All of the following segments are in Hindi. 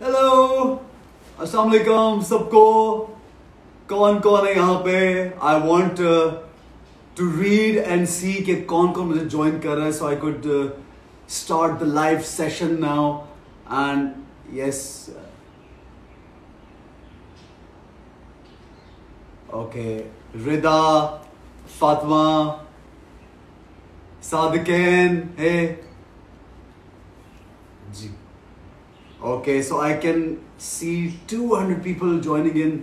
हेलो अस्सलाम वालेकुम सबको। कौन कौन है यहाँ पे? I want to read and see कि कौन कौन मुझे ज्वाइन कर रहा है, so I could start the live session now. And yes, okay, Rida, Fatima, Sadiqain है जी। Okay, so I can see 200 people joining in.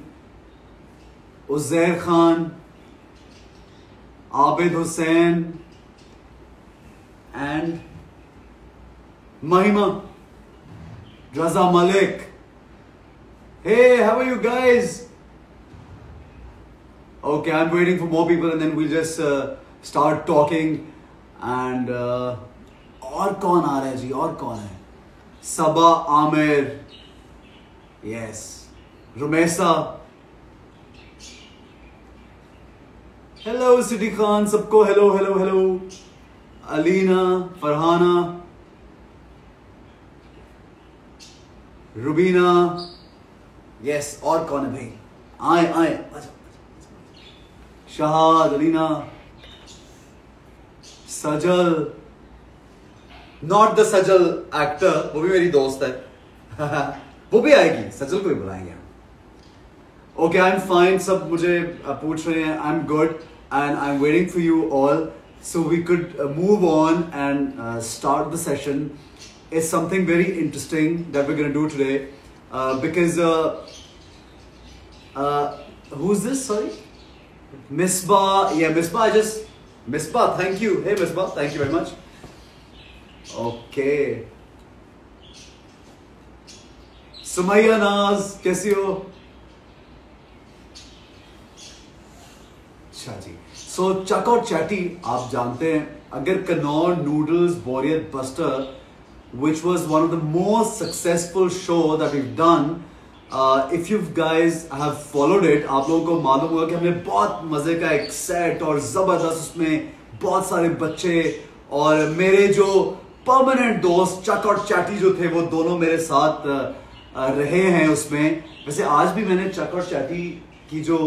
Uzair Khan, Abid Hussain, and Mahima, Raza Malik. Hey, how are you guys? Okay, I'm waiting for more people, and then we'll just start talking. And और कौन आ रहा है जी? और कौन है? सबा आमिर, यस, रुमेसा, हेलो सिद्दीकान, सबको hello hello hello, Alina, Farhana, Rubina, yes. और कौन है भाई? आए आए, Shahad, Alina, Sajal, not the Sajal actor, वो भी मेरी दोस्त है। वो भी आएगी, सजल को भी बुलाएंगे। ओके, आई एम फाइन, सब मुझे पूछ रहे हैं। I am good and I am waiting for you all, so we could move on and start the session. Is something very interesting that we gonna do today, because who is this? Sorry, Misbah. Yeah Misbah, I just, Misbah, thank you. Hey Misbah, thank you very much. Okay, Sumaiya, Naz, कैसी हो? अच्छा जी। सो चक और चैटी, आप जानते हैं, अगर कनॉर नूडल्स बोरियत buster, which was one of the most successful show that we've done, if you guys have followed it, आप लोगों को मालूम होगा कि हमने बहुत मजे का एक सेट और जबरदस्त, उसमें बहुत सारे बच्चे और मेरे जो परमानेंट दोस्त चक और चैटी जो थे, वो दोनों मेरे साथ रहे हैं उसमें। वैसे आज भी मैंने चक और चैटी की जो,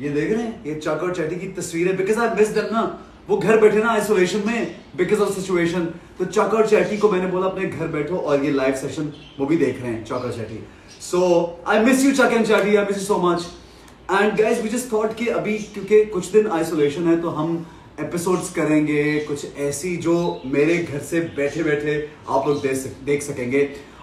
ये देख रहे हैं, ये चक और चैटी की तस्वीरें, बिकॉज आई मिस देम ना, वो घर बैठे ना आइसोलेशन में बिकॉज ऑफ सिचुएशन, तो चक और चैटी को मैंने बोला अपने घर बैठो, और ये लाइव सेशन वो भी देख रहे हैं, चक और Chatty. So I miss you Chuck and Chatty, I miss you so much. And guys we just thought कि अभी क्योंकि कुछ दिन आइसोलेशन है, तो हम एपिसोड्स करेंगे कुछ ऐसी जो मेरे घर से बैठे बैठे आप लोग देख सकेंगे,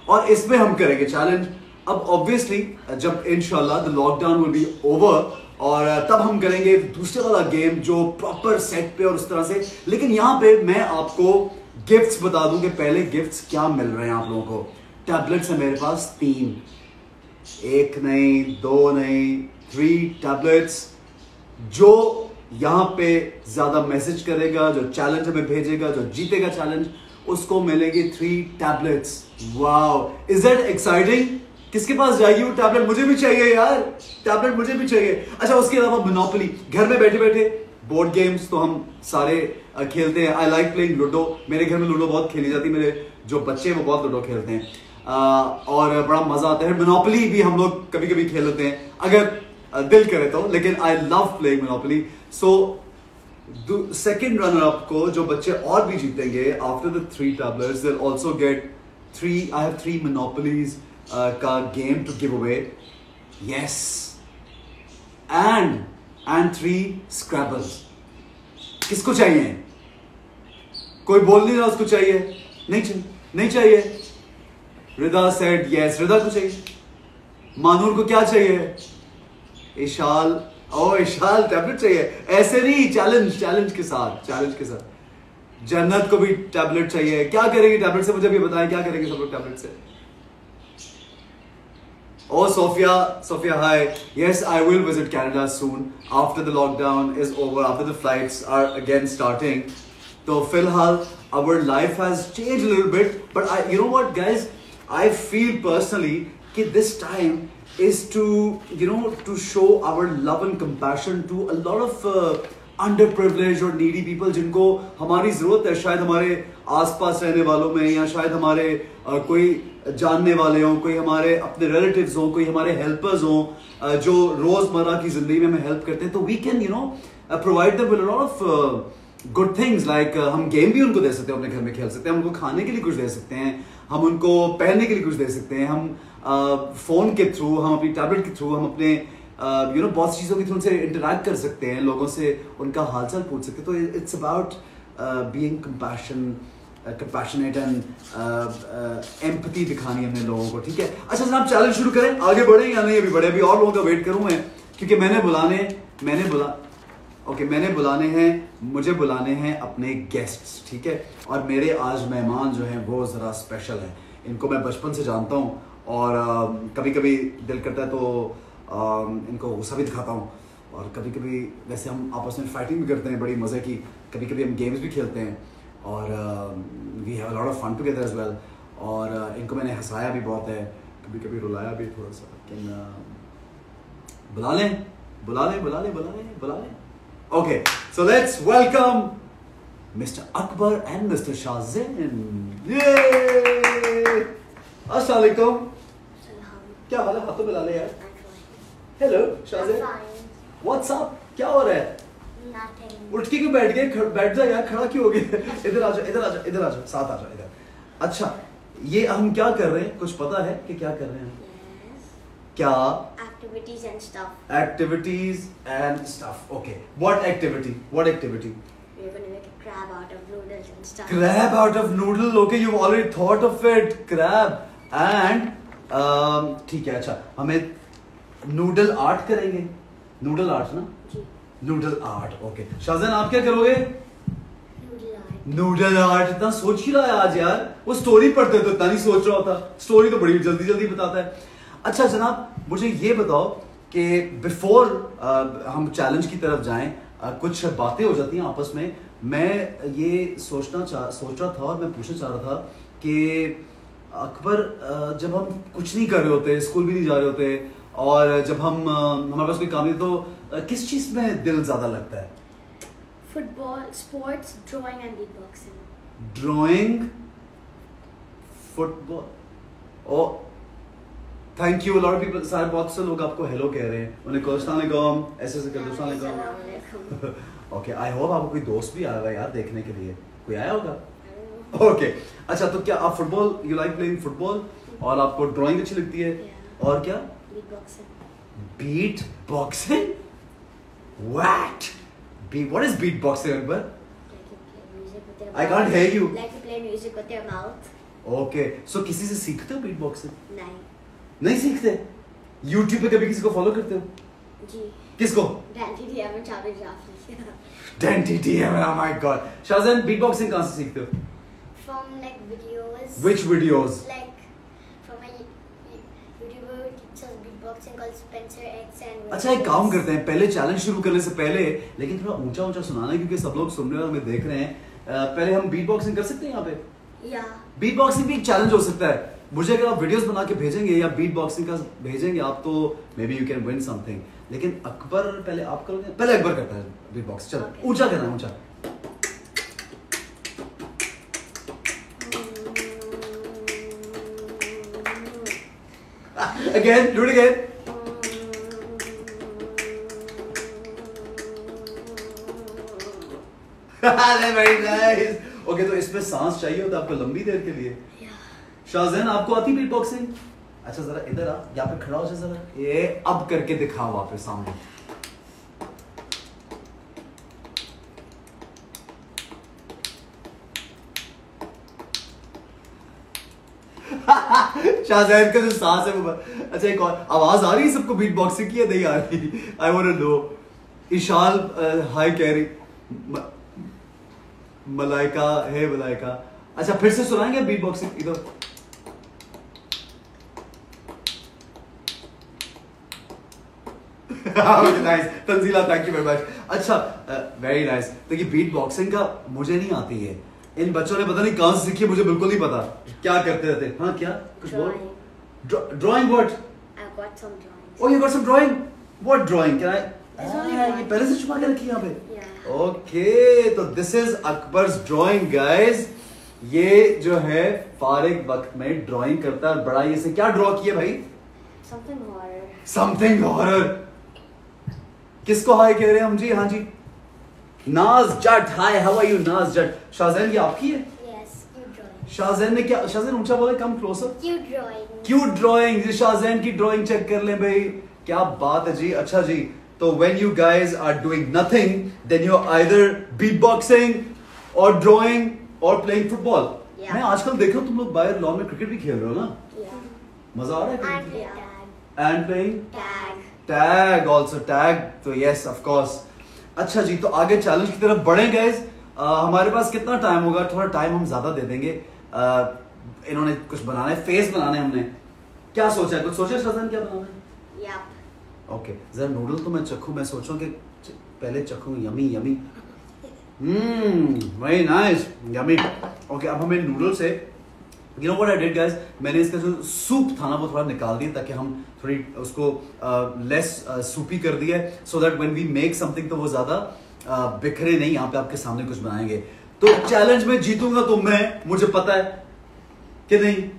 और इसमें हम करेंगे चैलेंज। अब ऑब्वियसली जब इंशाल्लाह the lockdown will be over, और तब हम करेंगे दूसरे वाला गेम जो प्रॉपर सेट पे और उस तरह से, लेकिन यहाँ पे मैं आपको गिफ्ट्स बता दूं कि पहले गिफ्ट्स क्या मिल रहे हैं आप लोगों को। टैबलेट्स है मेरे पास 3, 1 नहीं, 2 नहीं, 3 टैबलेट्स। जो यहाँ पे ज्यादा मैसेज करेगा, जो चैलेंज हमें भेजेगा, जो जीतेगा चैलेंज, उसको मिलेगी 3 tablets. Wow, is that exciting? किसके पास जाएगी वो टैबलेट? मुझे भी चाहिए यार, टैबलेट मुझे भी चाहिए। अच्छा, उसके अलावा मोनोपोली, घर में बैठे बैठे बोर्ड गेम्स तो हम सारे खेलते हैं। आई लाइक प्लेइंग लूडो, मेरे घर में लूडो बहुत खेली जाती है, मेरे जो बच्चे हैं वो बहुत लूडो खेलते हैं, और बड़ा मजा आता है। मोनोपोली भी हम लोग कभी कभी खेल लेते हैं अगर दिल करे तो, लेकिन I love playing Monopoly. So second runner up को, जो बच्चे और भी जीतेंगे after the 3 tablets, they also get 3, I have 3 Monopolies का game to give away. Yes, and 3 Scrabbles. किसको चाहिए? कोई बोल नहीं रहा उसको चाहिए? नहीं चाहिए, नहीं चाहिए। रिदा सेड यस, रिदा को चाहिए। मानूर को क्या चाहिए? इशाल, ओ इशाल, टैबलेट चाहिए। ऐसे नहीं, चैलेंज, चैलेंज के साथ, चैलेंज के साथ। जन्नत को भी टैबलेट चाहिए। क्या करेंगे टैबलेट से, मुझे भी बताएं, क्या करेंगे सब लोग टैबलेट से? Oh Sophia, Sophia hi, yes I will visit Canada soon after the lockdown is over, after the flights are again starting. तो फिलहाल our life has changed a little bit, but I, you know what guys, I feel personally कि this time is to, you know, to show our love and compassion to a lot of underprivileged और needy people जिनको हमारी ज़रूरत है, शायद हमारे आसपास रहने वालों में या शायद हमारे कोई जानने वाले हों, कोई हमारे अपने relatives हों, कोई हमारे helpers हों जो रोज़मर्रा की ज़िंदगी में हमें help करते हैं, तो we can you know provide them with a lot of good things like हम game भी उनको दे सकते हैं, अपने घर में खेल सकते हैं, हम उनको खाने के लिए कुछ दे सकते हैं, हम उनको पहनने के लिए कुछ दे सकते हैं, हम फ़ोन के थ्रू, हम अपनी टैबलेट के थ्रू, हम अपने यू नो बहुत सी चीज़ों के थ्रू उनसे इंटरेक्ट कर सकते हैं, लोगों से उनका हाल चाल पूछ सकते हैं। तो it's about being compassionate and empathy दिखानी हमने लोगों को, ठीक है। अच्छा जनाब, चैलेंज शुरू करें, आगे बढ़ें या नहीं? अभी बढ़े, अभी और लोगों का वेट करूँ मैं, क्योंकि मैंने बुलाने हैं मुझे बुलाने हैं अपने गेस्ट्स, ठीक है। और मेरे आज मेहमान जो हैं वो ज़रा स्पेशल हैं, इनको मैं बचपन से जानता हूँ और कभी कभी दिल करता है तो इनको गुस्सा भी दिखाता हूँ, और कभी कभी वैसे हम आपस में फाइटिंग भी करते हैं बड़ी मज़े की, कभी कभी हम गेम्स भी खेलते हैं और we have a lot of fun together as well. और इनको मैंने हंसाया भी बहुत है, कभी कभी रुलाया भी थोड़ा सा, लेकिन बुला लें। Okay, so let's welcome Mr. Akbar and Mr. Shahzain. Yay! Assalamualaikum. क्या हाल है? हाथों मिला ले यार। Hello, Shahzain. What's up? क्या हो रहा है? Nothing. उठ के क्यों बैठ गए? बैठ जा यार, खड़ा क्यों हो गए? इधर आ जाओ, साथ आ जाओ इधर। अच्छा, ये हम क्या कर रहे हैं? कुछ पता है कि क्या कर रहे हैं? क्या? Activities and stuff. Okay. What activity? We're gonna make a crab out of noodles and stuff. Crab out of noodle. Okay, you've already thought of it. Crab and ठीक है, अच्छा हमें noodle art करेंगे. Noodle art ना? जी. Noodle art. Okay. Shahzain आप क्या करोगे? Noodle art. इतना सोच ही रहा है आज यार, वो story पढ़ते तो इतना नहीं सोच रहा होता, story तो बड़ी जल्दी बताता है। अच्छा जनाब, मुझे ये बताओ कि बिफोर हम चैलेंज की तरफ जाएं, कुछ बातें हो जाती हैं आपस में। मैं ये सोच रहा था और मैं पूछना चाह रहा था कि अकबर, जब हम कुछ नहीं कर रहे होते, स्कूल भी नहीं जा रहे होते और जब हम हमारे पास कोई काम नहीं, तो किस चीज़ में दिल ज़्यादा लगता है? Football, sports, drawing and boxing. Drawing, football. Oh thank you. Lot of people, सारे बहुत से लोग आपको हेलो कह रहे हैं, उन्हें अस्सलाम ऐसे कर दो। ओके, आई होप आपको कोई दोस्त भी आएगा यार देखने के लिए, कोई आया होगा? ओके, अच्छा तो क्या आप football, you like playing football और आपको ड्राइंग अच्छी लगती है? और क्या? Beat boxing. What is beat boxing Akbar? I can't hear you. Like to play music with your mouth. Okay, so किसी से सीखते हो बीट बॉक्सिंग? नहीं सीखते। YouTube पे कभी किसी को फॉलो करते हो? जी। किसको? DanTDM और चाबी Jafri. DanTDM, oh my god. Shahzain, beatboxing कहाँ से सीखते हो? From like videos. Which videos? Like from a YouTuber who teaches beatboxing called Spencer X and. अच्छा एक काम करते हैं, पहले चैलेंज शुरू करने से पहले, लेकिन थोड़ा ऊंचा सुनाना क्योंकि सब लोग सुन रहे हैं और हमें देख रहे हैं। पहले हम बीटबॉक्सिंग कर सकते हैं यहाँ पे? या। बीटबॉक्सिंग भी एक चैलेंज हो सकता है। मुझे अगर आप वीडियोस बना के भेजेंगे या बीट बॉक्सिंग का भेजेंगे आप, तो maybe you can win something. लेकिन अकबर, पहले आप करोगे? पहले अकबर करता है बीट बॉक्स। चलो ऊंचा करना, ऊंचा। Again, do it again. Very nice. Okay, तो इसमें सांस चाहिए होता है आपको लंबी देर के लिए। शाहज़ैन, आपको आती बीट बॉक्सिंग? अच्छा जरा इधर आ, यहाँ पे खड़ा हो जाए जरा, ये अब करके दिखाओ वापस सामने। शाहज़ैन का जो सांस है वो। अच्छा एक और आवाज आ रही है सबको बीट बॉक्सिंग की या नहीं आ रही? I want to know. Ishal hi कह रही। मलाइका है, मलाइका। अच्छा फिर से सुनाएंगे बीट बॉक्सिंग? इधर nice. Tanzila, thank you very much. अच्छा वेरी नाइस। तो ये बीट बॉक्सिंग का मुझे नहीं आती है, इन बच्चों ने पता नहीं कहां से सीखी, मुझे बिल्कुल नहीं पता। क्या करते रहते? हाँ क्या? कुछ बोल। Drawing. What? I got some drawings. Oh you got some drawing? What drawing? Can I ये पहले से छुपा के रखी यहाँ पे। ओके, तो this is Akbar's drawing guys. ये जो है फारिग वक्त में ड्राइंग करता है। बड़ा ये से क्या ड्रॉ किया भाई? Something horror. Something horror. किसको हाय कह रहे हैं हम जी? हाँ जी, नाज जट। Hi, how are you Naz जट। शाहज़ैन, ये आपकी है? शाहज़ैन ने क्या? शाहज़ैन ऊंचा बोले, come closer. Cute drawing, cute drawing. जी शाहज़ैन की ड्राइंग चेक कर लें भाई, क्या बात है जी। अच्छा जी, तो when you guys are doing nothing then you are either beatboxing और ड्राइंग और प्लेइंग फुटबॉल। मैं आजकल देख रहा हूँ तुम लोग बाहर लॉन में क्रिकेट भी खेल रहे हो ना? मजा आ रहा है। And playing tag also, tag तो यस ऑफ कोर्स। अच्छा जी, तो आगे चैलेंज की तरफ बढ़े गाइज। हमारे पास कितना टाइम होगा? थोड़ा टाइम हम ज्यादा दे देंगे। इन्होंने कुछ बनाना है, फेस बनाने। हमने क्या सोचा है? कुछ सोचा शाहज़ैन क्या बनाना है? ओके, जरा नूडल तो मैं चखूं, मैं सोचूं कि पहले चखूं। Yummy yummy, very nice, yummy. Okay, अब हमें नूडल से, you know what I did guys, मैंने इसका जो सूप था ना वो थोड़ा निकाल दिया ताकि हम थोड़ी उसको लेस सूपी कर दिया, so that when we make something तो वो ज्यादा बिखरे नहीं। यहाँ पे आपके सामने कुछ बनाएंगे, तो चैलेंज में जीतूंगा तो मैं, मुझे पता है कि नहीं।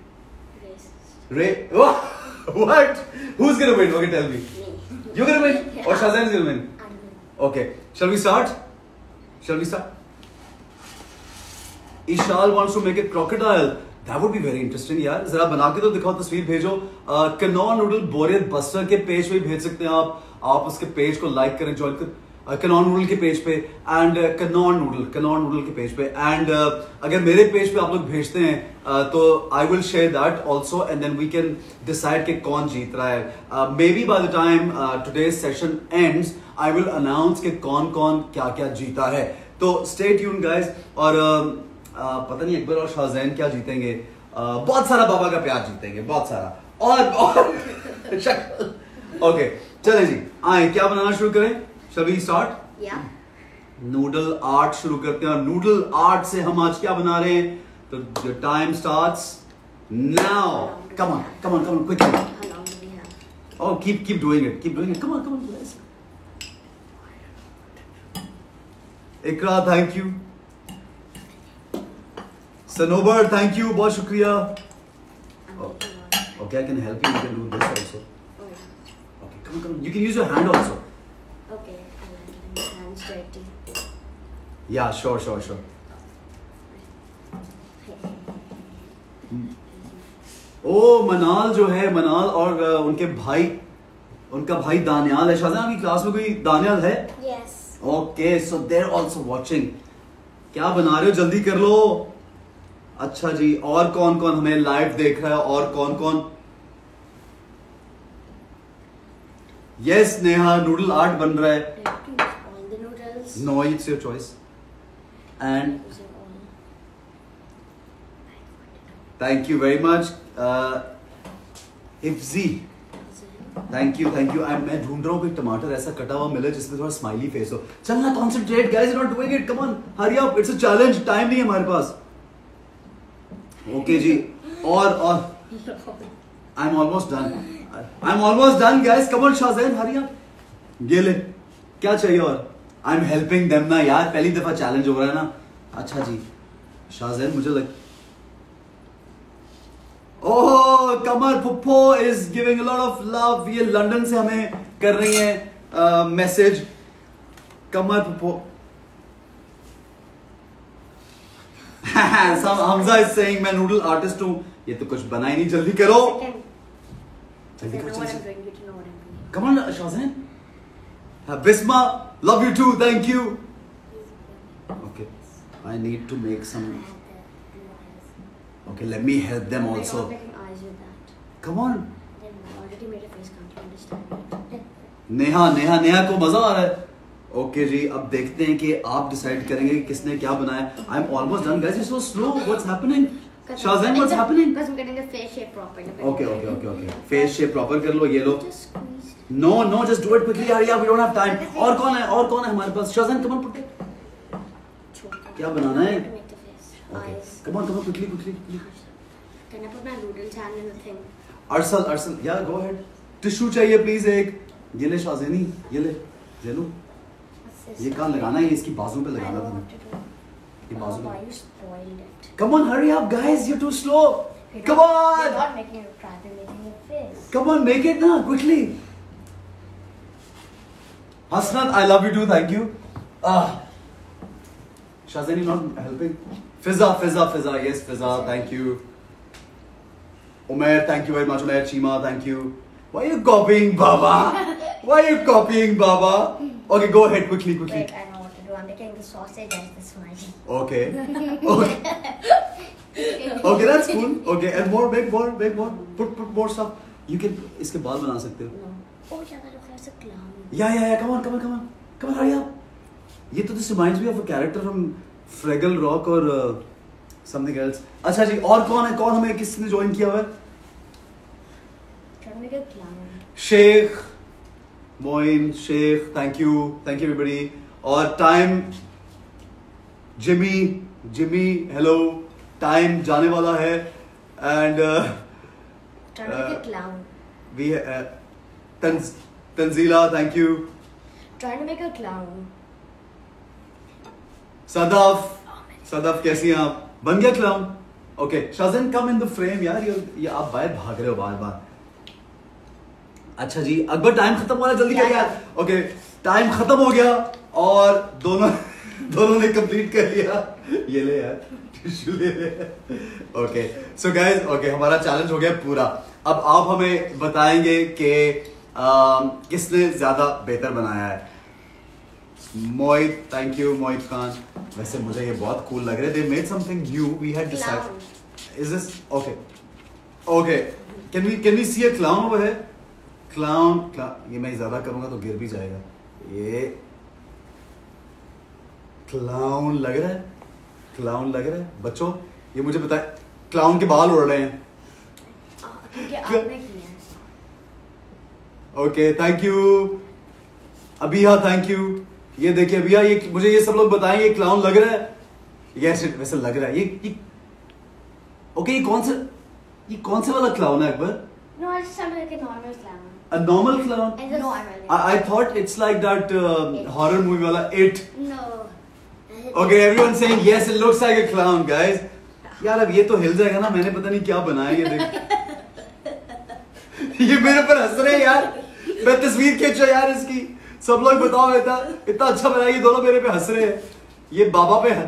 Ishal wants to make a crocodile. That would be very interesting यार। जरा बना के तो दिखाओ, तस्वीर भेजो। Connor Noodle Boredom Buster के पेज पे भेज सकते हैं आप उसके पेज को लाइक करें, ज्वाइन करें कनॉन नूडल के पेज पे। एंड कनॉन नूडल के पेज पे। एंड अगर मेरे पेज पे आप लोग भेजते हैं तो I will share that also, and then we can decide कि कौन जीत रहा है। Maybe by the time today session ends I will announce कि कौन कौन क्या क्या जीता है। तो स्टे ट्यून गाइस। और पता नहीं अकबर और शाहज़ैन क्या जीतेंगे। बहुत सारा बाबा का प्यार जीतेंगे, बहुत सारा। और शक। ओके, चले जी, आए क्या बनाना शुरू करें? Shall we start? Yeah. Noodle art शुरू करते हैं। और नूडल आर्ट से हम आज क्या बना रहे हैं? तो the time starts now. Come on, come on, come on, quickly. How long do we have? Oh, keep doing it, keep doing it. Come on, come on, guys. Ikra, thank you. Sanobar, thank you. बहुत शुक्रिया। Okay, I can help you. You can do this also. Okay, come on, come on. You can use your hand also. Okay, my hands dirty. Yeah, sure. Oh, मनाल जो है, मनाल और उनके भाई, उनका भाई दानियाल है। शाहज़ान, आपकी क्लास में कोई दानियाल है? Yes. Okay, so they're also watching. क्या बना रहे हो? जल्दी कर लो। अच्छा जी, और कौन कौन हमें लाइव देख रहा है? और कौन कौन? यस नेहा, नूडल आर्ट बन रहा है। No, it's your choice. And thank you very much Hifzi, thank you. मैं ढूंढ रहा हूँ कोई टमाटर ऐसा कटा हुआ मिले जिसमें थोड़ा स्माइली फेस हो। चलना, concentrate guys, not doing it, come on, hurry up, it's a challenge, time नहीं है हमारे पास। ओके जी, और I'm almost done guys. Come on Shahzain, hurry up. ये ले, क्या चाहिए और? I'm helping them ना यार, पहली दफा चैलेंज हो रहा है ना। अच्छा जी शाहज़ैन, मुझे लग Qamar Puppo is giving a lot of love. ये लंदन से हमें कर रही है message Qamar Puppo. Hamza is saying मैं नूडल आर्टिस्ट हूँ। ये तो कुछ बना ही नहीं, जल्दी करो। Come on, Shahzain. Bisma, love you too. Thank you. Okay, I need to make some. Okay, let me help them also. Come on. Already made a face, can't understand. Neha को मजा आ रहा है। Okay जी, अब देखते हैं कि आप decide करेंगे कि किसने क्या बनाया। I'm almost done, guys. You're so slow. What's happening? Shahzain, what's happening? Because I'm getting the face shape proper. Okay. Face shape proper कर लो, ये लो। No, just do it quickly, hurry up, we don't have time. और कौन है हमारे पास? Shahzain, come on, put it. क्या बनाना है? Okay, come on, quickly. Can I put my noodles hand in the thing? Arsal, yeah, go ahead. Tissue चाहिए please एक। ये ले Shahzaini, ये ले। जेलू ये काम लगाना है, इसकी बाजू पे लगाना था। ये बाजू पे। Come on, hurry up, guys! You're too slow. Come on. You're not making it proud. You're making it face. Come on, make it now quickly. Hasnat, I love you too. Thank you. Shahzain, you're not helping. Fizza. Yes, Fizza. Thank you. Umer, thank you very much. Umer, Chima, thank you. Why are you copying, Baba? Why are you copying, Baba? Okay, go ahead quickly. Wait, I know what to do. I'm making the sausage as the smiley. Okay. Okay, that's cool. Okay, and more. Put more stuff. You can. इसके बाल बना सकते हो. No. Oh, yeah, that looks like a clown. Yeah. Come on, hurry up. ये तो this reminds me of a character from Fraggle Rock or something else. अच्छा जी, और कौन है? कौन हमें किसने join किया हुआ? Trying to get clown. Sheikh. Moin, Sheikh, thank you everybody. Or time, Jimmy, hello. Time जाने वाला है and. Trying to make a clown. We Tanzila, thank you. Trying to make a clown. Sadaf, कैसी हैं आप? बन गया clown? Okay, Shahzain, come in the frame यार, ये आप बाहर भाग रहे हो बार-बार. अच्छा जी अकबर टाइम खत्म हो रहा है जल्दी कर यार। ओके टाइम खत्म हो गया और दोनों ने कंप्लीट कर लिया। ये ले यार टिश्यू ले। ओके सो गाइज ओके हमारा चैलेंज हो गया पूरा। अब आप हमें बताएंगे कि किसने ज्यादा बेहतर बनाया है। Mohit thank you Mohit Khan. वैसे मुझे ये बहुत कूल लग रहे। They made something new we had decided is this okay can we see a clown over here clown ये मैं ज्यादा करूंगा तो गिर भी जाएगा। ये क्लाउन लग रहा है बच्चों। ये मुझे बताएं क्लाउन के बाल उड़ रहे हैं। Okay thank you Abiha thank you. ये देखिए अभीहा ये मुझे ये सब लोग बताएं ये क्लाउन लग रहा है। यस वैसे लग रहा है ये ओके ये कौन से वाला क्लाउन है Akbar? No, I just sounded like a normal clown. A normal clown? No, I'm really. I thought it's like that horror movie wala It. No. Okay, everyone saying yes. It looks like a clown, guys. यार अब ये तो हिल जाएगा ना। मैंने पता नहीं क्या बनाया ये देख। ये मेरे पर हंस रहे हैं यार। मैं तस्वीर खींचो यार इसकी। सब लोग बताओ इतना अच्छा बनाया। ये दोनों मेरे पे हंस रहे हैं। ये बाबा पे है।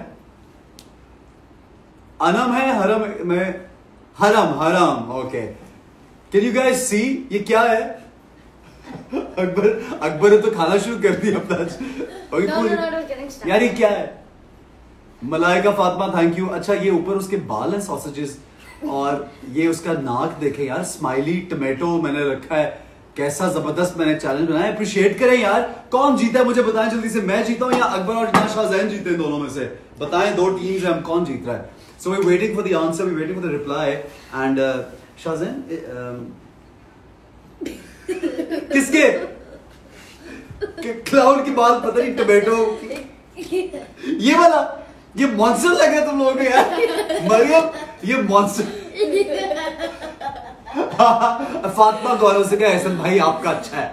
अनम है हरम में हरम okay. Can you guys see ये क्या है? अकबर ने तो खाना शुरू कर दिया अपना। No, यार ये क्या है? Malaika Fatima thank you. अच्छा ये ऊपर उसके बाल हैं सॉसेजेस और ये उसका नाक देखे यार। स्माइली टमेटो मैंने रखा है। कैसा जबरदस्त मैंने चैलेंज बनाया। अप्रिशिएट करें यार। कौन जीता है मुझे बताएं जल्दी से। मैं जीता हूँ या अकबर और शाहज़ैन जीते हैं? दोनों में से बताएं। दो टीम्स हैं, कौन जीत रहा है? So we're waiting for the answer, we're waiting for the reply and Shahzain, किसके क्लाउन के बाल पता नहीं टोमेटो ये वाला ये मॉन्स्टर लग रहा है तुम लोगों को यार। मरियम ये मॉन्स्टर। फातिमा गौरव से कहा एहसन भाई आपका अच्छा है।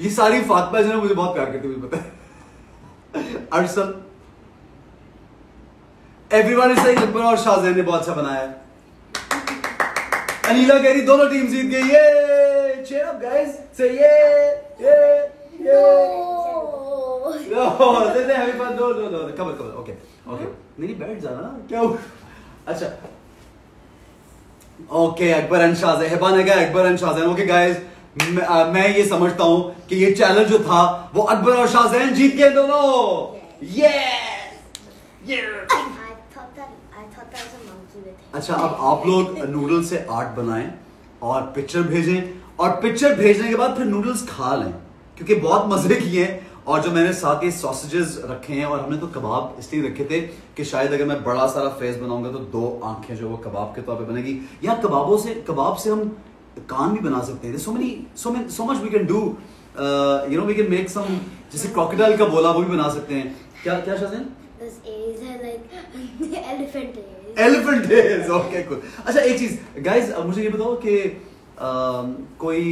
ये सारी फातिमा जो है मुझे बहुत प्यार करती है मुझे पता है। Arsal everyone is saying Akbar और शाहज़ैन ने बहुत अच्छा बनाया है। अनीला कह रही दोनों टीम जीत गई। ये चेयर अप गाइस से ये नो देते हैवी फन दो कमल ओके नहीं बैठ जाना ना क्या। अच्छा ओके अकबर एंड शाहज़ैन हेबा ने कहा Akbar and Shahzain. Okay guys मैं ये समझता हूं कि ये चैलेंज जो था वो अकबर और शाहज़ैन जीत गए दोनों। यस अच्छा अब आप लोग नूडल्स से आर्ट बनाएं और पिक्चर भेजें और पिक्चर भेजने के बाद फिर नूडल्स खा लें क्योंकि बहुत मजे किए हैं। और जो मैंने साथ ही सॉसेजेस रखे हैं और हमने तो कबाब इसलिए रखे थे कि शायद अगर मैं बड़ा सारा फेस बनाऊंगा तो दो आंखें जो वो कबाब के तौर पे बनेगी या कबाब से हम कान भी बना सकते हैं। So much we can do you know we can make some जैसे क्रोकोडाइल का बोला वो भी बना सकते हैं। क्या शायद एलिफेंट ओके कूल। अच्छा एक चीज गाइज मुझे ये बताओ कि कोई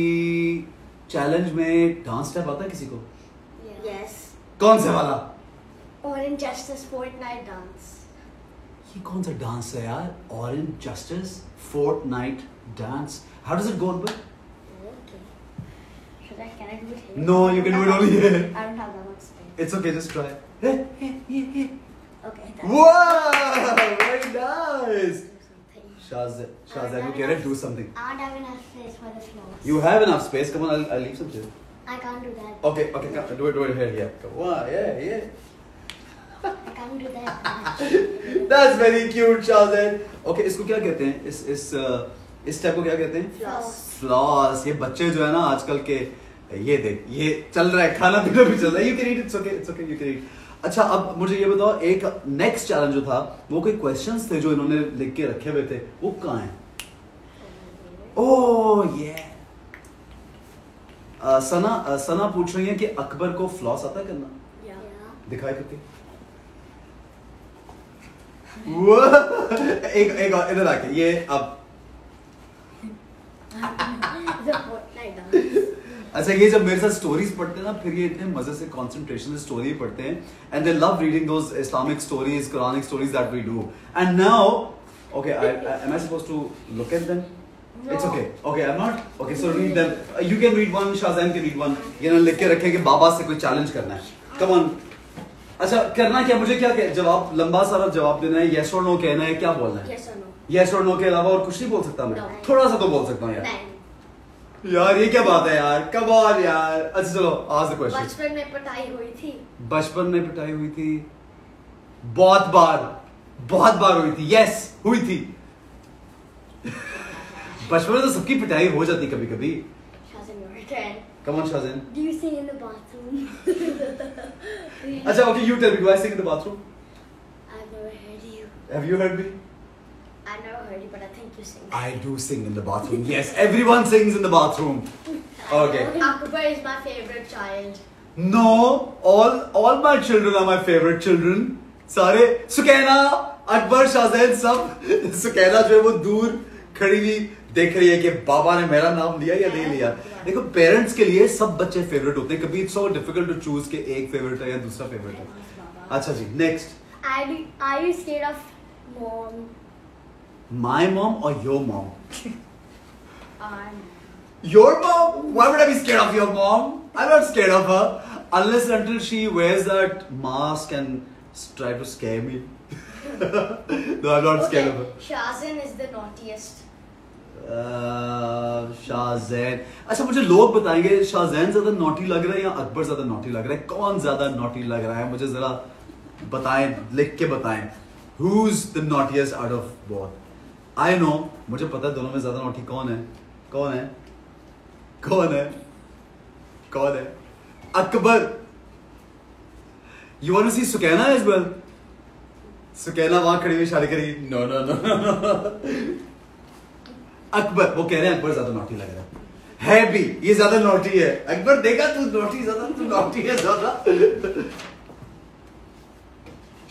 चैलेंज में डांस स्टेप आता है किसी को? यस कौन से वाला? Orange Justice Fortnite Dance. ये कौन सा डांस है यार? Orange Justice Fortnite Dance. How does it go? Okay. Should I? Can I do it here? No, you can do it only here. I don't have that much space. It's okay, just try. Hey. Okay. Wow! Very nice. Shahzain, you cannot do something. I don't have enough space for the flowers. You have enough space. Come on, I'll leave some too. I can't do that. Okay, come, do it here. Come on, yeah. I can't do that. That's very cute, Shahzain. Okay, इसको क्या कहते हैं? इस step को क्या कहते हैं? Floss. ये बच्चे जो है ना आजकल के ये देख ये चल रहा है खाना पीना भी चल रहा है. You can eat, it's okay, you can eat. अच्छा अब मुझे ये बताओ एक नेक्स्ट चैलेंज जो था वो कोई क्वेश्चंस थे जो इन्होंने लिख के रखे हुए थे वो कहाँ हैं? ओह ये सना पूछ रही है कि अकबर को फ्लॉस आता करना दिखाई देती एक और इधर आके ये अब अच्छा ये जब मेरे साथ स्टोरीज पढ़ते हैं ना फिर ये इतने मजे से कंसंट्रेशन से स्टोरी पढ़ते हैं and they love reading those Islamic stories Quranic stories that we do and now okay am I supposed to look at them? No. It's okay I'm not okay so read them you can read one Shahzain can read one ये ना लिख के रखें कि बाबा से कोई चैलेंज करना है कम ऑन अच्छा करना क्या मुझे क्या जवाब लंबा सारा जवाब देना है yes or no कहना है क्या बोलना है yes or no के अलावा और कुछ नहीं बोल सकता मैं थोड़ा सा तो बोल सकता हूं यार ये क्या बात है यार कब और यार अच्छा चलो आज क्वेश्चन बचपन में पिटाई हुई थी बहुत बार हुई थी यस हुई थी बचपन में तो सबकी पिटाई हो जाती कभी कभी come on Shahzain do you sing in the bathroom अच्छा okay you tell me do I sing in the bathroom I have never heard you have you heard me I never heard it, but I think you sing. I do sing in the bathroom. Yes, everyone sings in the bathroom. Okay. Akbar is my favorite child. No, all my children are my favorite children. सारे सुकैना, अकबर, शाहज़ैन सब सुकैना जो है वो दूर खड़ी हुई देख रही है कि बाबा ने मेरा नाम लिया या नहीं लिया. देखो पेरेंट्स के लिए सब बच्चे फेवरेट होते हैं. कभी it's so difficult to choose कि एक फेवरेट है या दूसरा फेवरेट है. अच्छा जी, next. Are you scared of mom? My mom or your mom? Your mom? Why would I be scared of your mom? I'm not scared of her unless until she wears that mask and try to scare me. No, I'm not scared of her. Shahzain is the naughtiest. Shahzain. अच्छा मुझे लोग बताएंगे Shahzain ज़्यादा naughty लग रहा है या Akbar ज़्यादा naughty लग रहा है? कौन ज़्यादा naughty लग रहा है? मुझे ज़रा बताएं लिख के बताएं. Who's the naughtiest out of both? I know. मुझे पता है दोनों में ज़्यादा naughty कौन है? Akbar. You want to see Sukaina as well? Sukaina वहाँ खड़ी हुई शादी करेगी? No. Akbar. वो कह रहे हैं Akbar ज़्यादा naughty लग रहा है. है भी. ये ज़्यादा naughty है. Akbar देखा तू naughty है ज़्यादा.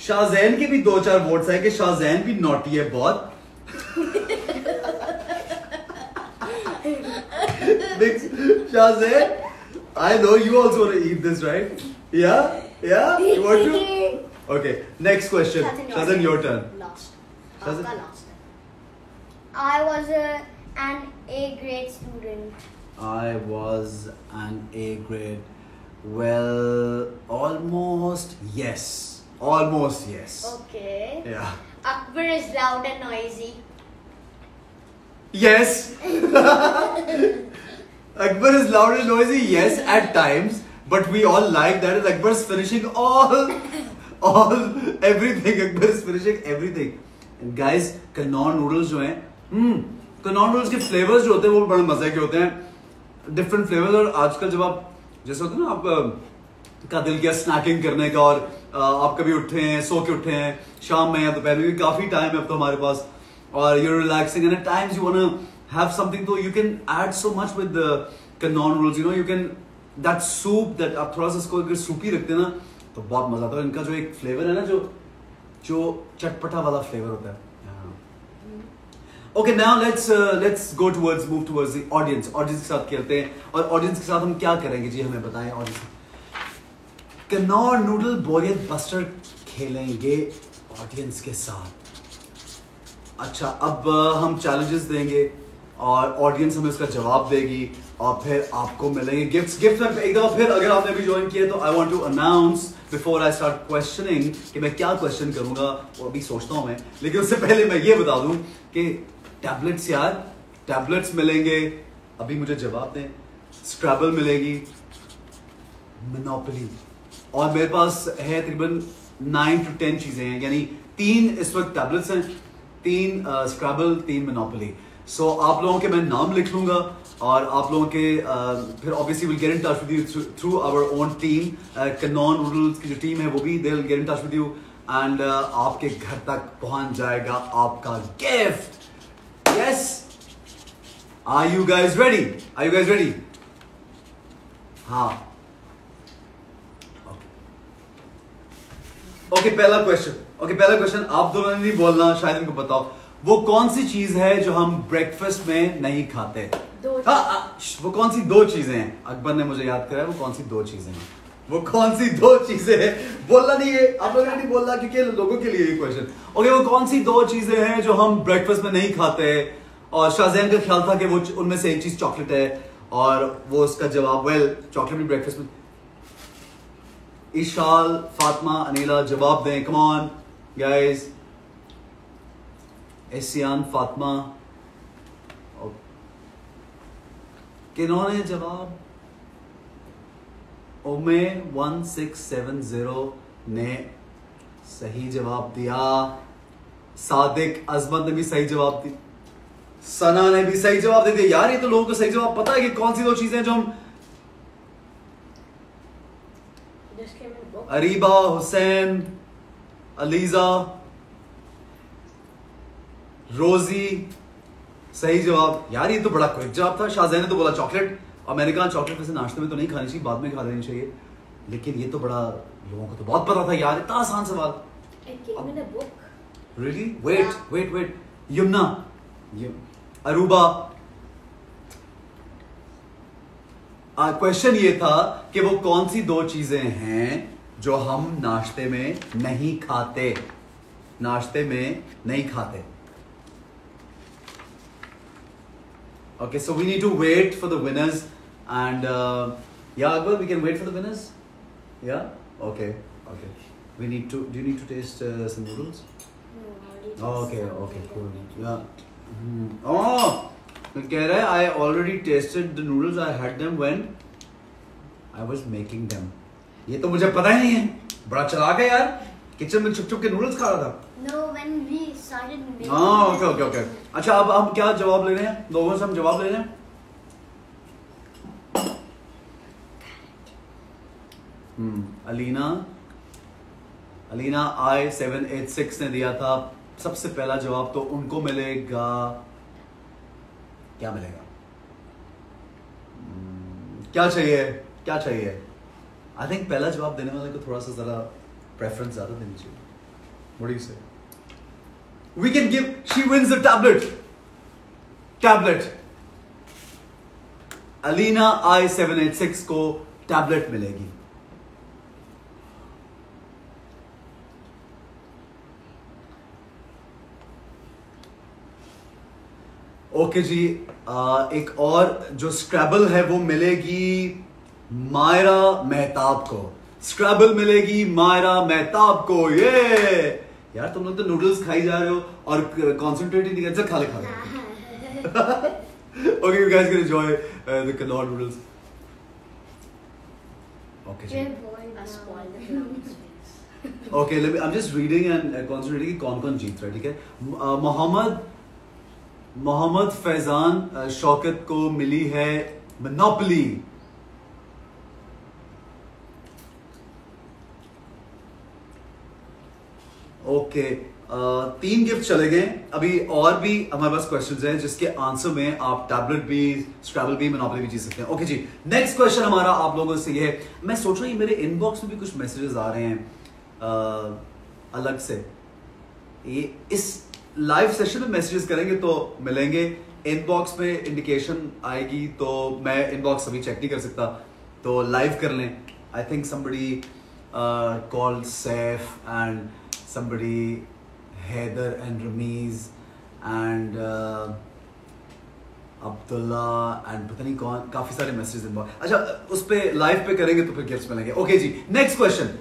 शाहज़ैन के भी 2-4 वोट्स आए कि शाहज़ैन भी नॉटी है बहुत Shahzain I know you also want to eat this right yeah you want to okay next question Shahzain your turn last I was an A grade student well almost yes. Okay. Yeah. Akbar is loud and noisy. Yes. Akbar is loud and noisy. Yes, at times, but we all like that. Akbar is finishing everything. Akbar is finishing everything. And guys, Connor noodles जो हैं, Connor noodles के flavors जो होते हैं वो बड़े मजे के होते हैं. Different flavors और आजकल जब आप जैसे होते हैं ना आप का दिल किया snacking करने का और आप कभी उठे हैं सो के उठे हैं शाम में या दोपहर में भी काफी टाइम है अब तो हमारे पास और you relaxing and at times you want to have something तो you can add so much with Connor noodles you know you can that soup that आप थोड़ा सा इसको अगर सूपी रखते हैं ना तो बहुत मजा आता है इनका जो एक फ्लेवर है ना जो चटपटा वाला फ्लेवर होता है okay now let's go towards move towards the audience के साथ खेलते हैं और ऑडियंस के साथ हम क्या करेंगे जी हमें बताएं ऑडियंस कनॉर नूडल बोरियत बस्टर खेलेंगे ऑडियंस के साथ। अच्छा, अब हम चैलेंजेस देंगे और ऑडियंस हमें उसका जवाब देगी और फिर आपको मिलेंगे गिफ्ट्स। गिफ्ट में एक दफ़ा फिर अगर आपने भी ज्वाइन किया तो I want to announce before I start questioning कि मैं क्या क्वेश्चन करूँगा, वो अभी सोचता हूँ मैं, लेकिन उससे पहले मैं ये बता दूँ कि टैबलेट्स यार, टैबलेट्स मिलेंगे, अभी मुझे जवाब दें, स्क्रैबल मिलेगी, मोनोपोली, और मेरे पास है तकरीबन 9 to 10 चीज़ें हैं, यानी 3 इस वक्त टैबलेट्स हैं, 3 स्क्रैबल, 3 मोनोपोली। सो आप लोगों के मैं नाम लिख लूँगा और आप लोगों के फिर obviously will get in touch with you through our own team, Connor noodles की जो टीम है वो भी they will get in touch with you and आपके घर तक पहुँच जाएगा आपका gift. Yes, are you guys ready? Are you guys ready? हाँ, ओके, पहला क्वेश्चन। ओके, पहला क्वेश्चन आप दोनों ने नहीं बोलना, शायद इनको बताओ वो कौन सी चीज है जो हम ब्रेकफास्ट में नहीं खाते। वो कौन सी दो चीजें हैं? अकबर ने मुझे याद कराया, वो कौन सी दो चीजें हैं, वो कौन सी दो चीजें हैं? बोलना नहीं है आप लोगों ने, नहीं बोलना क्योंकि लोगों के लिए ये क्वेश्चन। ओके, वो कौन सी दो चीजें हैं जो हम ब्रेकफास्ट में नहीं खाते? और शाहजैन का ख्याल था कि वो उनमें से एक चीज चॉकलेट है और वो उसका जवाब वेल चॉकलेट भी ब्रेकफास्ट में। इशाल, फातिमा, अनिला जवाब दें, come on guys. ASEAN, Fatima, किन्होंने जवाब? उमेर 1670 ने सही जवाब दिया। सादिक, अजमत ने भी सही जवाब दिया, सना ने भी सही जवाब दे दिया। यार ये तो लोगों को सही जवाब पता है कि कौन सी दो चीजें जो हम। अरीबा, हुसैन, अलीजा, रोजी सही जवाब। यार ये तो बड़ा क्विक जवाब था, शाहजैन ने तो बोला चॉकलेट और मैंने कहा चॉकलेट वैसे नाश्ते में तो नहीं खानी चाहिए, बाद में खा लेनी चाहिए, लेकिन ये तो बड़ा लोगों को तो बहुत पता था यार, इतना आसान सवाल। Really? Wait wait wait, Yamuna, Aruba. Question ये था कि वो कौन सी दो चीजें हैं जो हम नाश्ते में नहीं खाते, नाश्ते में नहीं खाते। Okay, so we need to wait for the winners and या Akbar we can wait for the winners. या okay okay, we need to, do you need to taste some noodles? Okay okay, oh कह रहा है I already tasted the noodles, I had them when I was making them. ये तो मुझे पता ही नहीं है, बड़ा चलाक है यार, किचन में छुप छुप के नूडल्स खा रहा था। No, when we started making. हां ओके ओके ओके, अच्छा अब हम क्या जवाब ले रहे हैं? लोगों से हम जवाब ले रहे हैं। अलीना, अलीना I786 ने दिया था सबसे पहला जवाब, तो उनको मिलेगा क्या? मिलेगा क्या? चाहिए क्या? चाहिए आई थिंक पहला जवाब देने वाले को थोड़ा सा जरा प्रेफरेंस ज्यादा देनी चाहिए। What do you say? We can give, she wins the tablet. Tablet, Alina I786 को टैबलेट मिलेगी। ओके जी, एक और जो स्क्रैबल है वो मिलेगी मायरा मेहताब को। स्क्रैबल मिलेगी मायरा मेहताब को। ये यार तुम लोग तो नूडल्स खाई जा रहे हो और कॉन्सेंट्रेट ही नहीं कर, खा ले खा ले। Okay you guys can enjoy the Knorr noodles. Okay जी, okay let me, I am just reading and concentrating कि कौन कौन जीत रहा है। ठीक है, मोहम्मद फैजान शौकत को मिली है मोनोपोली। ओके, 3 गिफ्ट चले गए। अभी और भी हमारे पास क्वेश्चंस हैं जिसके आंसर में आप टैबलेट भी, स्क्रैबल भी, मोनोपोली भी जीत सकते हैं। ओके जी, नेक्स्ट क्वेश्चन हमारा आप लोगों से ये है। मैं सोच रहा हूँ मेरे इनबॉक्स में भी कुछ मैसेजेस आ रहे हैं अलग से, ये इस लाइव सेशन में मैसेजेस करेंगे तो मिलेंगे, इनबॉक्स में इंडिकेशन आएगी तो मैं इनबॉक्स अभी चेक नहीं कर सकता, तो लाइव कर लें। I think somebody called Saif and somebody Heather and Ramiz and Abdullah and पता नहीं कौन, काफी सारे messages inbox. अच्छा उस पे live पे करेंगे तो फिर gifts मिलेंगे. Okay जी, next question.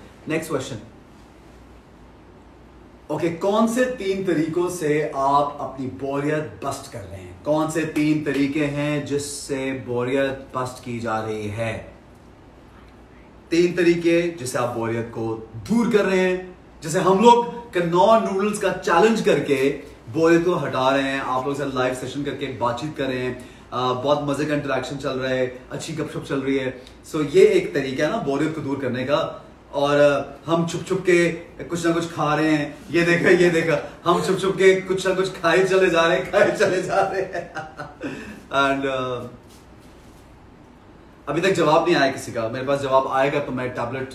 Okay, कौन से तीन तरीकों से आप अपनी बोरियत बस्ट कर रहे हैं? कौन से तीन तरीके हैं जिससे बोरियत बस्ट की जा रही है? तीन तरीके जिससे आप बोरियत को दूर कर रहे हैं, जैसे हम लोग कनॉर नूडल्स का चैलेंज करके बोरियत को हटा रहे हैं, आप लोग से लाइव सेशन करके बातचीत कर रहे हैं, बहुत मजे का इंटरेक्शन चल रहा है, अच्छी गपशप चल रही है. सो ये एक तरीका है ना बोरियत को दूर करने का. और हम छुप छुप के कुछ ना कुछ खा रहे हैं, ये देखा हम छुप छुप के कुछ ना कुछ खाए चले जा रहे हैं एंड अभी तक जवाब नहीं आया किसी का. मेरे पास जवाब आएगा तो मैं टैबलेट.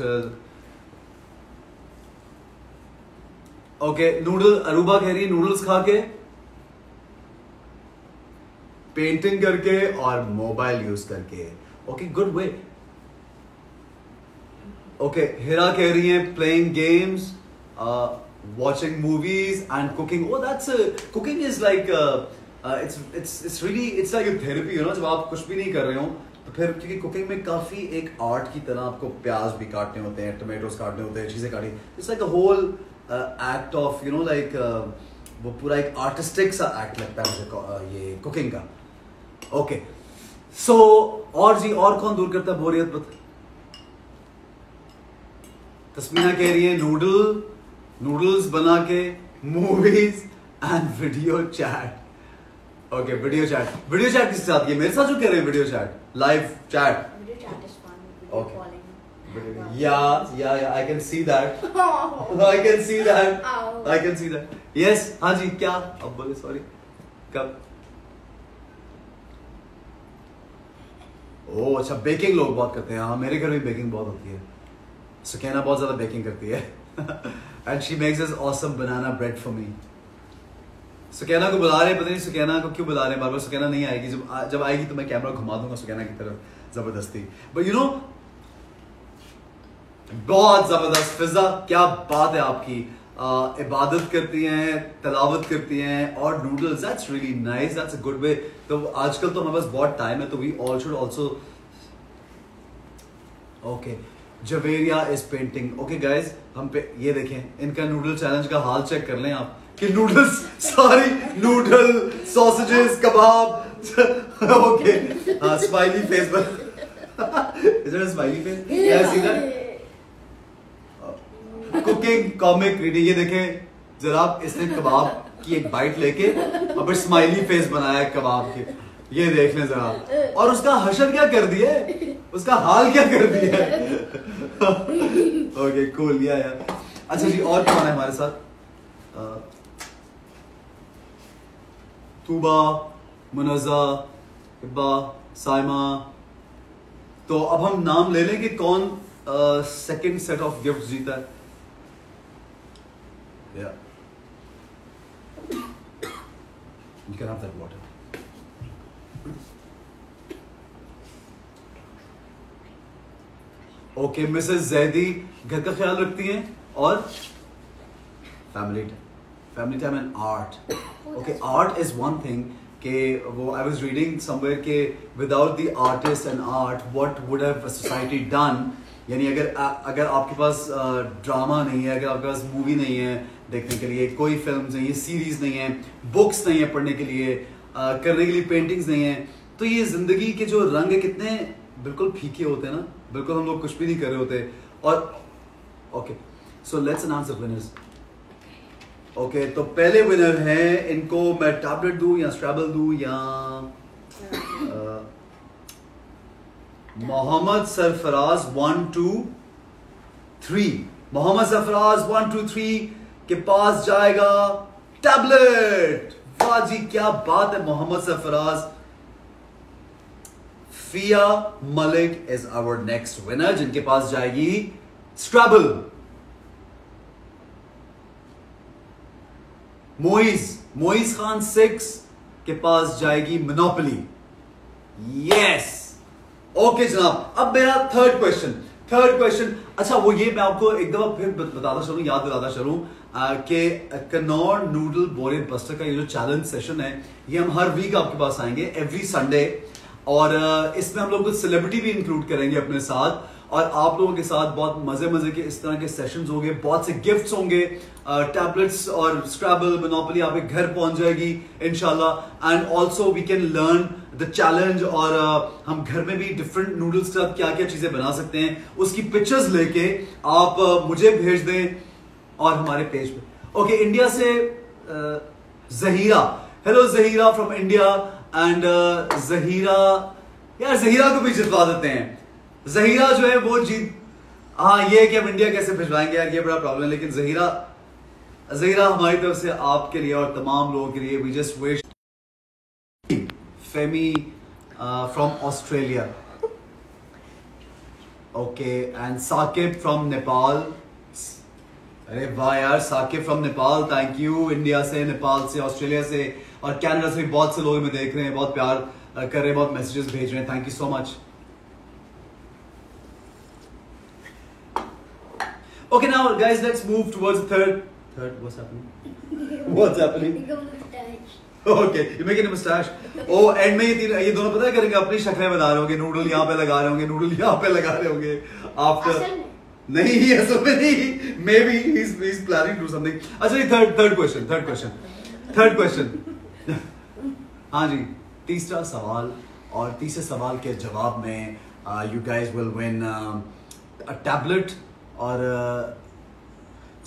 ओके नूडल अरूबा कह रही है नूडल्स खा के, पेंटिंग करके और मोबाइल यूज करके. Okay good way. Okay Hira कह रही है playing games, watching movies and cooking. Oh that's cooking is like it's really it's like therapy you know. जब आप कुछ भी नहीं कर रहे हो तो फिर क्योंकि कुकिंग में काफी एक आर्ट की तरह आपको प्याज भी काटने होते हैं, टोमेटोज काटने होते हैं, चीजें काटनी. It's like a whole act of you know like वो पूरा एक आर्टिस्टिक सा एक्ट लगता है मुझे ये कुकिंग का. ओके सो और जी और कौन दूर करता है बोरियत? तस्मीना कह रही है नूडल्स बना के, movies and video chat. Okay video chat किसके साथ? ये मेरे साथ जो कह रहे हैं video chat, live chat. Okay yeah I can see that. I can see that yes. हाँ जी क्या अब बोले सॉरी कब? ओह अच्छा बेकिंग लोग बहुत करते हैं. हाँ मेरे घर में बेकिंग बहुत होती है. सुकैना बहुत ज्यादा बेकिंग करती है and she makes this awesome banana bread for me. Sukaina को बुला रहे, पता नहीं सुकैना को क्यों बुला रहे बार बार. सुकैना नहीं आएगी, जब आएगी तो मैं कैमरा घुमा दूंगा सुकैना की तरफ जबरदस्ती. बट यू नो बहुत जबरदस्त फिजा, क्या बात है आपकी. इबादत करती हैं, तलावत करती हैं और noodles. That's really nice, that's a good way. तो आजकल तो हमारे पास बहुत टाइम है तो we all should also. Okay Javeria is painting. Okay guys हम पे ये देखें इनका नूडल चैलेंज का हाल चेक कर लें आप कि नूडल्स सारी नूडल सॉसेजेस कबाब. ओके स्माइली फेस बस इज इट स्माइली फेस क्या see that cooking comic reading. ये देखें जरा इसने कबाब की एक बाइट लेके अब स्माइली फेस बनाया कबाब के. ये देख लें जरा और उसका हशर क्या कर दिया, उसका हाल क्या कर दिया. ओके कूल लिया यार. अच्छा जी और कौन है हमारे साथ? तूबा, मुनज़ा, हिब्बा, साइमा. तो अब हम नाम ले लें कि कौन सेकंड सेट ऑफ गिफ्ट जीता है. Yeah. You can have that water. Okay, Mrs. Zaidi घर का ख्याल रखती हैं और family time and art. Okay, art is one thing के वो I was reading somewhere के without the artists and art what would have a society done. यानी अगर आपके पास ड्रामा नहीं है, अगर आपके पास मूवी नहीं है देखने के लिए, कोई फिल्म्स नहीं है, सीरीज नहीं है, बुक्स नहीं है पढ़ने के लिए, करने के लिए पेंटिंग्स नहीं है, तो ये जिंदगी के जो रंग है कितने बिल्कुल फीके होते हैं ना. बिल्कुल हम लोग कुछ भी नहीं कर रहे होते. और okay so let's announce the winners. Okay तो पहले विनर हैं, इनको मैं टैबलेट दूं या स्क्रैबल दूं या मोहम्मद सरफराज 123 के पास जाएगा टैबलेट. वाह जी क्या बात है Mohammad Sarfaraz. Fiya Malik is our next winner जिनके पास जाएगी स्क्रैबल. मोइज खान 6 के पास जाएगी मोनोपोली. यस ओके जनाब अब मेरा थर्ड क्वेश्चन थर्ड क्वेश्चन। अच्छा वो ये मैं आपको एक दफा फिर बताता चलूँ, याद दिलाता चलूँ कि कनॉर नूडल बोरियम बस्टर का ये जो चैलेंज सेशन है ये हम हर वीक आपके पास आएंगे एवरी संडे, और इसमें हम लोग कुछ सेलिब्रिटी भी इंक्लूड करेंगे अपने साथ, और आप लोगों के साथ बहुत मजे मजे के इस तरह के सेशंस होंगे, बहुत से गिफ्ट्स होंगे, टैबलेट्स और स्क्रैबल मोनोपोली आपके घर पहुंच जाएगी इंशाल्लाह, and also we can learn the challenge, और हम घर में भी डिफरेंट नूडल्स के साथ क्या क्या चीजें बना सकते हैं उसकी पिक्चर्स लेके आप मुझे भेज दें और हमारे पेज पे। ओके, इंडिया से Zahira, hello Zahira from India, and Zahira यार जहीरा को भी जितवा देते हैं, जहीरा जो है वो जीत, हाँ ये कि हम इंडिया कैसे भिजवाएंगे यार ये बड़ा प्रॉब्लम है, लेकिन जहीरा जहीरा हमारी तरफ से आपके लिए और तमाम लोगों के लिए we just wish. Femi from Australia, okay, and Saqib from Nepal, अरे वाह यार Saqib from Nepal, thank you. India से, नेपाल से, ऑस्ट्रेलिया से और कनाडा से भी बहुत से लोग हमें देख रहे हैं, बहुत प्यार कर रहे हैं, बहुत मैसेजेस भेज रहे हैं, thank you so much. Okay, now guys, let's move towards the third. What's happening? What's happening? You got mustache. Okay, you making a mustache. Oh, and में ये दोनों पता है करेंगे अपनी शक्लें बना रहे होंगे, नूडल यहाँ पे लगा रहे होंगे, नूडल यहाँ पे लगा रहे होंगे। After नहीं ऐसा नहीं, maybe he's planning to do something. अच्छा ये third question. हाँ जी, तीसरा सवाल, और तीसरे सवाल के जवाब में you guys will win a tablet और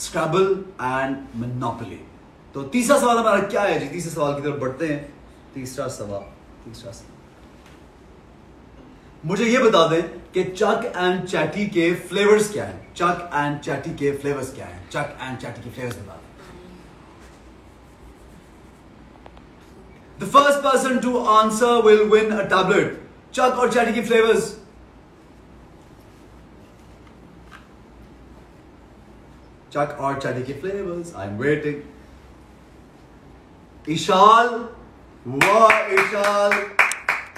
स्क्रैबल एंड मोनोपोली। तो तीसरा सवाल हमारा क्या है जी, तीसरे सवाल की तरफ बढ़ते हैं। तीसरा सवाल मुझे ये बता दें कि चक एंड चैटी के फ्लेवर्स क्या हैं। बता दें। The first person to answer will win a tablet. Chuck और चैटी के फ्लेवर्स, Chuck और Chatty के flavours, I am waiting. Ishal, वाह इशाल,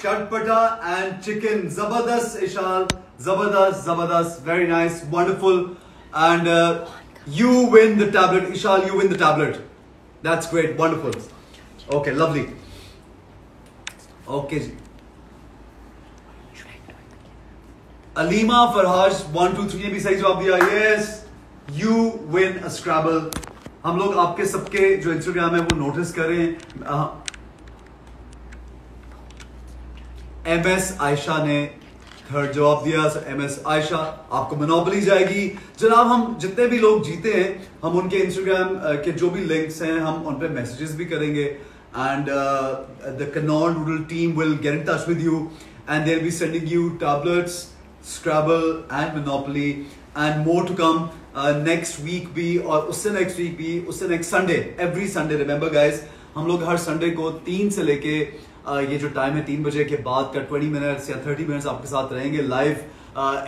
चटपटा एंड चिकन, जबरदस्त इशाल, जबरदस्त, very nice, wonderful, and you win the tablet Ishal, you win the tablet, that's great, wonderful, okay lovely. Okay जी, अलीमा फरहाज 1 2 3 ने भी सही जवाब दिया, yes You win a Scrabble। हम लोग आपके सबके जो इंस्टाग्राम है वो नोटिस करें। MS आयशा ने थर्ड जवाब दिया, MS आयशा आपको मोनोपोली जाएगी। जनाब हम जितने भी लोग जीते हैं हम उनके इंस्टाग्राम के जो भी लिंक्स हैं हम उन पे मैसेजेस भी करेंगे, and the Knorr noodle team will get in touch with you and they will be sending you tablets, Scrabble and Monopoly, and more to come next week भी और उससे नेक्स्ट वीक भी, उससे next Sunday, every Sunday. Remember guys, हम लोग हर संडे को 3 से लेके ये जो टाइम है 3 बजे के बाद का 20 मिनट्स या 30 मिनट्स आपके साथ रहेंगे लाइव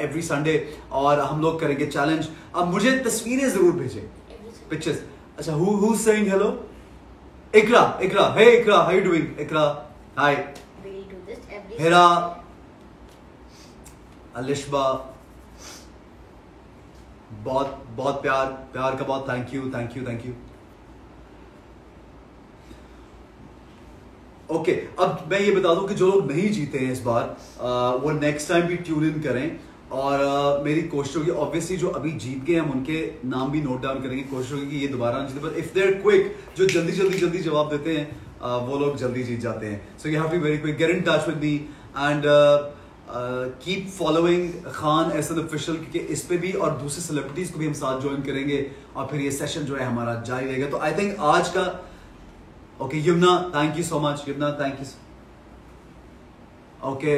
एवरी संडे, और हम लोग करेंगे चैलेंज। अब मुझे तस्वीरें जरूर भेजें, पिक्चर्स। अच्छा, who saying hello? Iqra, hey Iqra, how you doing Iqra? Hi Hira, Alishba, बहुत प्यार का बहुत थैंक यू। ओके, अब मैं ये बता दूं कि जो लोग नहीं जीते हैं इस बार वो नेक्स्ट टाइम भी ट्यून इन करें, और मेरी कोशिश होगी ऑब्वियसली जो अभी जीत गए हम उनके नाम भी नोट डाउन करेंगे, कोशिश होगी कि ये दोबारा जीते, पर इफ देयर क्विक, जो जल्दी जवाब देते हैं वो लोग जल्दी जीत जाते हैं। So you have to be very quick, get in touch with me and keep following Khan S N official, क्योंकि इस पे भी और दूसरे सेलिब्रिटीज को भी हम साथ ज्वाइन करेंगे और फिर ये सेशन जो है हमारा जारी रहेगा। तो आई थिंक आज का, okay Yamuna thank you so much, Yamuna thank you, okay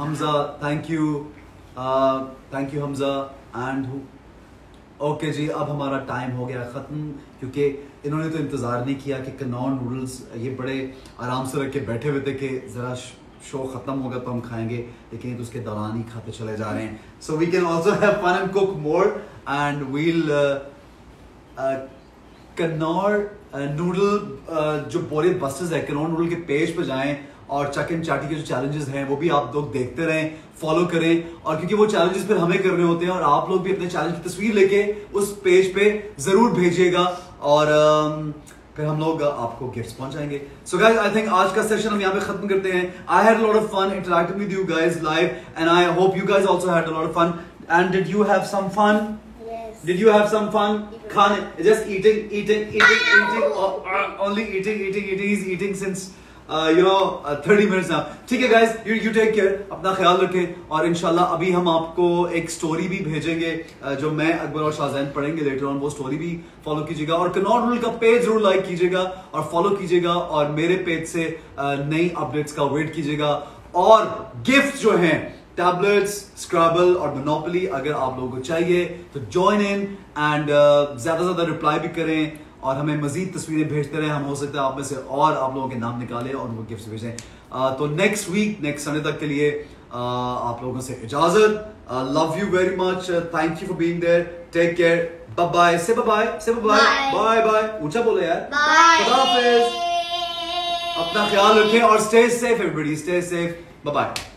Hamza thank you Hamza, and okay जी अब हमारा टाइम हो गया ख़त्म, क्योंकि इन्होंने तो इंतज़ार नहीं किया कि कनॉर नूडल्स ये बड़े आराम से रख के बैठे हुए थे कि ज़रा शो खत्म होगा तो हम खाएंगे, लेकिन तो उसके दौरान ही खाते चले जा रहे हैं। So we can also have fun and cook more, and we'll Knorr noodle जो बोरियम बस्टर्स है, कनॉर नूडल के पेज पर जाएं और चक एंड चाटी के जो चैलेंजेस हैं वो भी आप लोग देखते रहें, फॉलो करें, और क्योंकि वो चैलेंजेस फिर हमें करने होते हैं और आप लोग भी अपने चैलेंज की तस्वीर लेके उस पेज पे जरूर भेजिएगा और फिर हम लोग आपको गिफ्ट्स पहुंचाएंगे। सो गाइज आई थिंक आज का सेशन हम यहाँ पे खत्म करते हैं। I had a lot of fun interacting with you guys live and I hope you guys also had a lot of fun and did you have some fun? Did you have some fun? Khan, just eating, only eating. He's eating since 30 minutes now. ठीक है guys, you take care. अपना ख्याल रखें और इंशाल्लाह अभी हम आपको एक स्टोरी भी भेजेंगे जो मैं, अकबर और शाहज़ैन पढ़ेंगे लेटर ऑन। वो स्टोरी भी फॉलो कीजिएगा और कनॉट रूल का पेज जरूर लाइक कीजिएगा और फॉलो कीजिएगा और मेरे पेज से नई अपडेट्स का वेट कीजिएगा। और गिफ्ट जो हैं टैबलेट्स, स्क्रैबल और मोनोपोली अगर आप लोगों को चाहिए तो ज्वाइन इन एंड ज्यादा से ज्यादा रिप्लाई भी करें और हमें मजीद तस्वीरें भेजते रहें। हम हो सकता है आप में से और आप लोगों के नाम निकालें और उनको गिफ्ट भेजें। तो नेक्स्ट वीक, नेक्स्ट संडे तक के लिए आप लोगों से इजाजत। Love you very much, thank you for being there, take care, bye bye, say bye bye bye, ऊंचा बोलो यार, खुदा हाफिज, अपना ख्याल रखें और stay safe everybody, stay safe, bye bye.